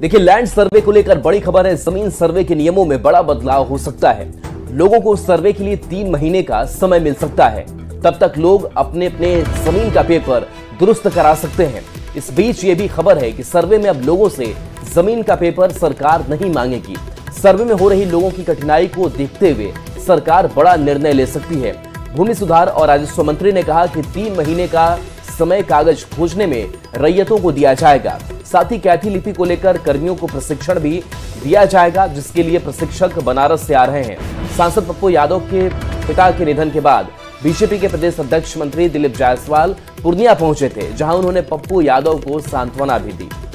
देखिए, land survey को लेकर बड़ी खबर है। जमीन सर्वे के नियमों में बड़ा बदलाव हो सकता है। लोगों को सर्वे के लिए 3 महीने का समय मिल सकता है। तब तक लोग अपने अपने जमीन का पेपर दुरुस्त करा सकते हैं। इस बीच ये भी खबर है कि सर्वे में अब लोगों से जमीन का पेपर सरकार नहीं मांगेगी। सर्वे में हो रही लोगों की कठिनाई को देखते हुए सरकार बड़ा निर्णय ले सकती है। भूमि सुधार और राजस्व मंत्री ने कहा कि 3 महीने का समय कागज खोजने में रैयतों को दिया जाएगा। साथ ही कैथी लिपि को लेकर कर्मियों को प्रशिक्षण भी दिया जाएगा, जिसके लिए प्रशिक्षक बनारस से आ रहे हैं। सांसद पप्पू यादव के पिता के निधन के बाद बीजेपी के प्रदेश अध्यक्ष मंत्री दिलीप जायसवाल पूर्णिया पहुंचे थे, जहां उन्होंने पप्पू यादव को सांत्वना भी दी।